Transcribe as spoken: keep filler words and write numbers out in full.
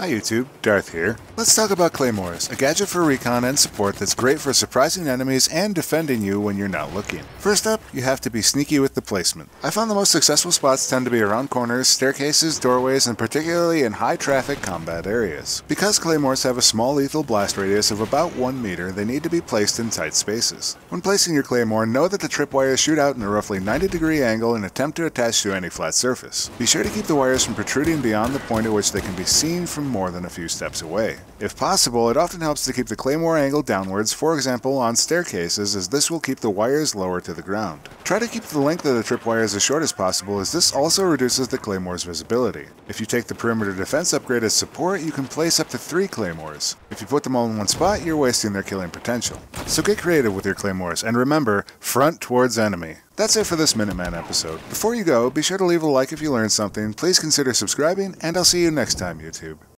Hi YouTube, Darth here. Let's talk about claymores, a gadget for recon and support that's great for surprising enemies and defending you when you're not looking. First up, you have to be sneaky with the placement. I found the most successful spots tend to be around corners, staircases, doorways, and particularly in high traffic combat areas. Because claymores have a small lethal blast radius of about one meter, they need to be placed in tight spaces. When placing your claymore, know that the tripwires shoot out in a roughly ninety degree angle and attempt to attach to any flat surface. Be sure to keep the wires from protruding beyond the point at which they can be seen from more than a few steps away. If possible, it often helps to keep the claymore angle downwards, for example on staircases, as this will keep the wires lower to the ground. Try to keep the length of the tripwires as short as possible, as this also reduces the claymore's visibility. If you take the perimeter defense upgrade as support, you can place up to three claymores. If you put them all in one spot, you're wasting their killing potential. So get creative with your claymores, and remember, front towards enemy. That's it for this Minuteman episode. Before you go, be sure to leave a like if you learned something, please consider subscribing, and I'll see you next time, YouTube.